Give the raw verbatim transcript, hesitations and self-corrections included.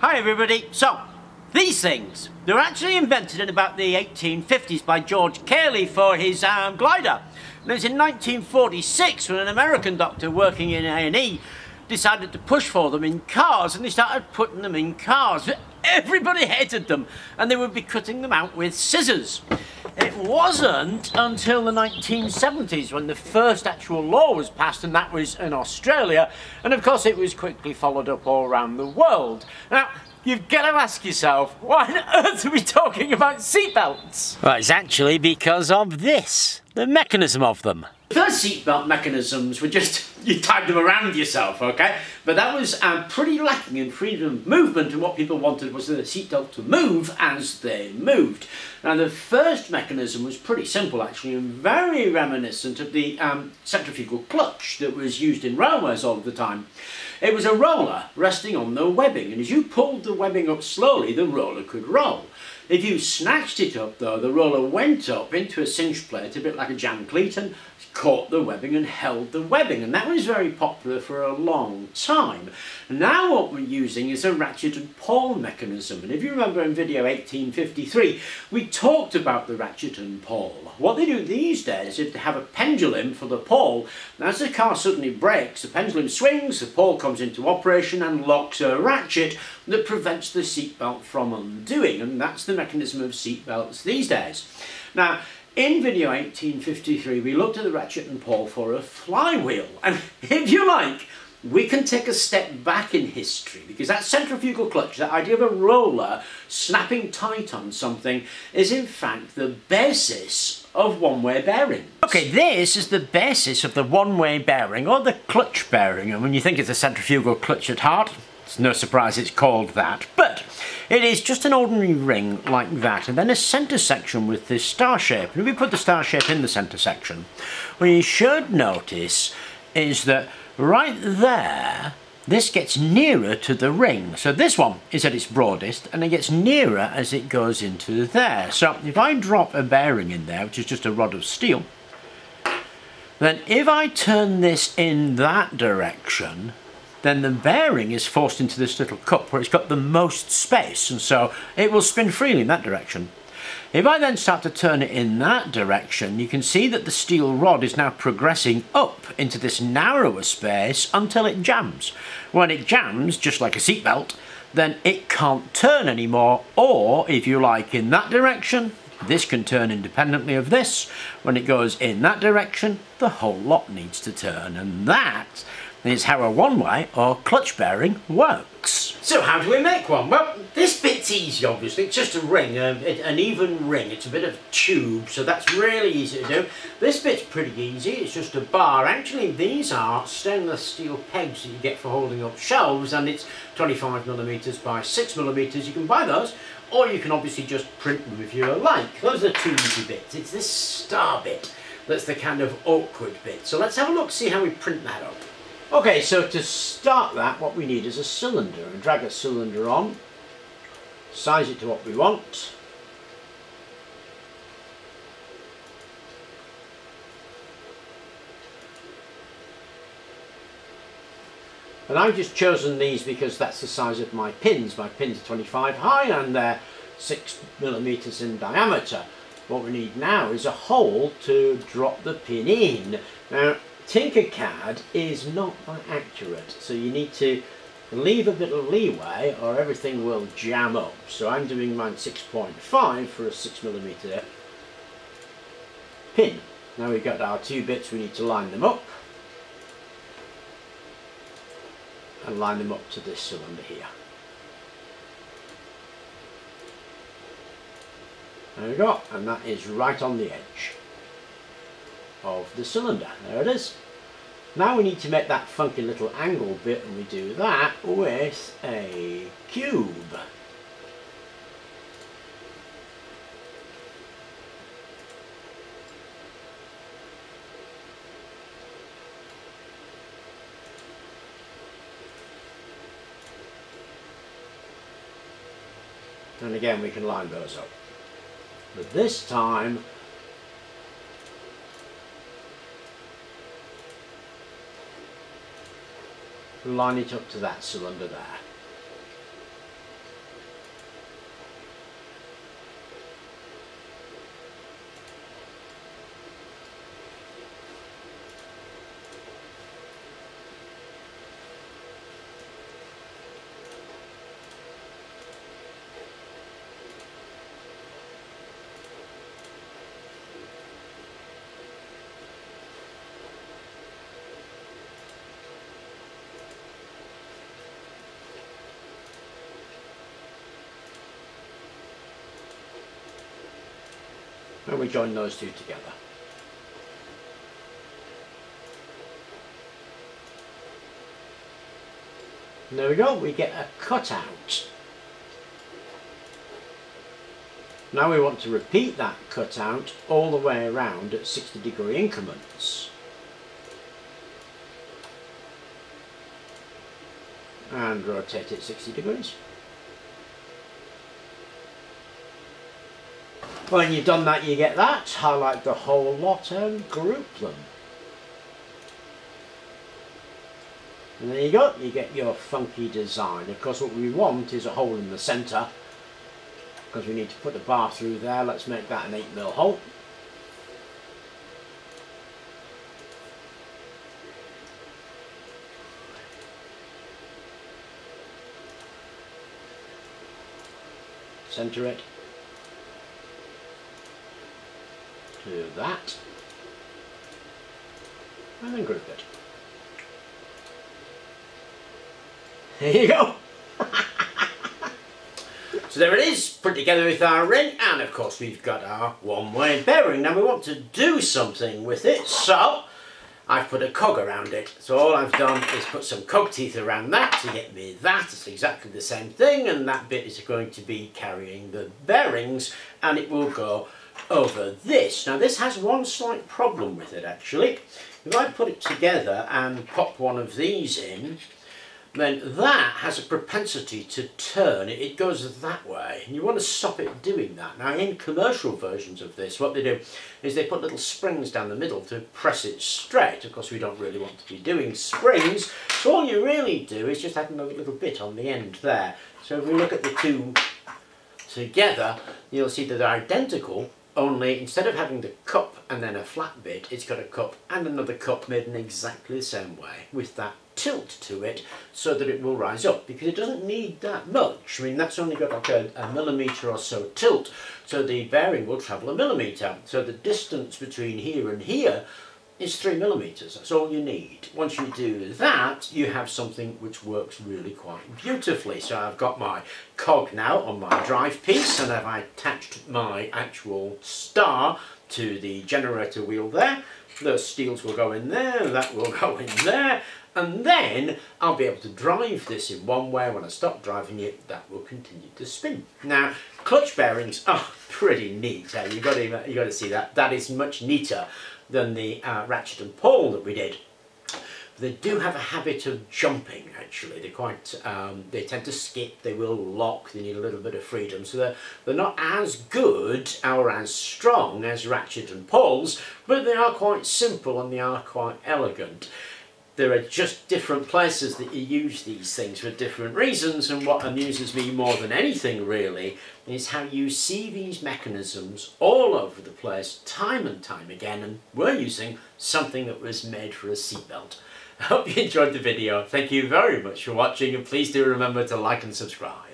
Hi everybody. So, these things, they were actually invented in about the eighteen fifties by George Cayley for his um, glider. And it was in nineteen forty-six when an American doctor working in A and E decided to push for them in cars, and they started putting them in cars. Everybody hated them, and they would be cutting them out with scissors. It wasn't until the nineteen seventies when the first actual law was passed, and that was in Australia, and of course it was quickly followed up all around the world. Now, you've got to ask yourself, why on earth are we talking about seatbelts? Well, it's actually because of this, the mechanism of them. Those seatbelt mechanisms were just, you tied them around yourself, okay? But that was um, pretty lacking in freedom of movement, and what people wanted was the seatbelt to move as they moved. Now the first mechanism was pretty simple actually, and very reminiscent of the um, centrifugal clutch that was used in railways all the time. It was a roller resting on the webbing, and as you pulled the webbing up slowly, the roller could roll. If you snatched it up though, the roller went up into a cinch plate, a bit like a jam cleat, and caught the webbing and held the webbing, and that was very popular for a long time. Now what we're using is a ratchet and pawl mechanism, and if you remember in video eighteen fifty-three, we talked about the ratchet and pawl. What they do these days is they have a pendulum for the pawl, and as the car suddenly breaks, the pendulum swings, the pawl comes into operation and locks a ratchet that prevents the seatbelt from undoing, and that's the mechanism of seatbelts these days. Now, in video eighteen fifty-three, we looked at the ratchet and pawl for a flywheel, and if you like, we can take a step back in history, because that centrifugal clutch, that idea of a roller snapping tight on something, is in fact the basis of one-way bearings. Okay, this is the basis of the one-way bearing, or the clutch bearing, and when you think it's a centrifugal clutch at heart, it's no surprise it's called that, but it is just an ordinary ring like that, and then a centre section with this star shape. And if we put the star shape in the centre section, what you should notice is that right there, this gets nearer to the ring. So this one is at its broadest, and it gets nearer as it goes into there. So if I drop a bearing in there, which is just a rod of steel, then if I turn this in that direction, then the bearing is forced into this little cup where it's got the most space, and so it will spin freely in that direction. If I then start to turn it in that direction, you can see that the steel rod is now progressing up into this narrower space until it jams. When it jams, just like a seatbelt, then it can't turn anymore, or if you like, in that direction, this can turn independently of this. When it goes in that direction, the whole lot needs to turn, and that is how a one-way or clutch bearing works. So how do we make one? Well, this bit's easy obviously, it's just a ring, um, it, an even ring, it's a bit of tube, so that's really easy to do. This bit's pretty easy, it's just a bar. Actually these are stainless steel pegs that you get for holding up shelves, and it's twenty-five millimetres by six millimetres, you can buy those, or you can obviously just print them if you like. Those are the two easy bits. It's this star bit that's the kind of awkward bit. So let's have a look, see how we print that up. Okay, so to start that, what we need is a cylinder. We drag a cylinder on, size it to what we want. And I've just chosen these because that's the size of my pins. My pins are twenty-five high and they're six millimetres in diameter. What we need now is a hole to drop the pin in. Now, Tinkercad is not that accurate, so you need to leave a bit of leeway or everything will jam up. So I'm doing mine six point five for a six millimeter pin. Now we've got our two bits, we need to line them up. And line them up to this cylinder here. There we go, and that is right on the edge of the cylinder. There it is. Now we need to make that funky little angle bit, and we do that with a cube. And again we can line those up. But this time line it up to that cylinder there. and we join those two together. And there we go, we get a cutout. Now we want to repeat that cutout all the way around at sixty degree increments. And rotate it sixty degrees. When you've done that, you get that. Highlight the whole lot and group them. And there you go, you get your funky design. Of course, what we want is a hole in the centre, because we need to put the bar through there. Let's make that an eight mil hole. Centre it. Do that. And then group it. There you go! So there it is, put together with our ring, and of course we've got our one-way bearing. Now we want to do something with it, so I've put a cog around it. So all I've done is put some cog teeth around that to get me that. It's exactly the same thing, and that bit is going to be carrying the bearings, and it will go over this. Now this has one slight problem with it actually. If I put it together and pop one of these in, then that has a propensity to turn. It goes that way, and you want to stop it doing that. Now in commercial versions of this, what they do is they put little springs down the middle to press it straight. Of course we don't really want to be doing springs, so all you really do is just add another little bit on the end there. So if we look at the two together, you'll see that they're identical, only instead of having the cup and then a flat bit, it's got a cup and another cup made in exactly the same way with that tilt to it, so that it will rise up, because it doesn't need that much. I mean, that's only got like a, a millimetre or so tilt, so the bearing will travel a millimetre. So the distance between here and here is three millimetres. That's all you need. Once you do that, you have something which works really quite beautifully. So I've got my cog now on my drive piece, and I've attached my actual star to the generator wheel there. The steels will go in there, that will go in there, and then I'll be able to drive this in one way. When I stop driving it, that will continue to spin. Now, clutch bearings are pretty neat. Uh, you've got to, you've got to see that. That is much neater than the uh, ratchet and pole that we did. They do have a habit of jumping, actually. They're quite, um, they tend to skip, they will lock, they need a little bit of freedom. So they're, they're not as good or as strong as ratchet and poles, but they are quite simple and they are quite elegant. There are just different places that you use these things for different reasons, and what amuses me more than anything really is how you see these mechanisms all over the place time and time again, and we're using something that was made for a seatbelt. I hope you enjoyed the video. Thank you very much for watching, and please do remember to like and subscribe.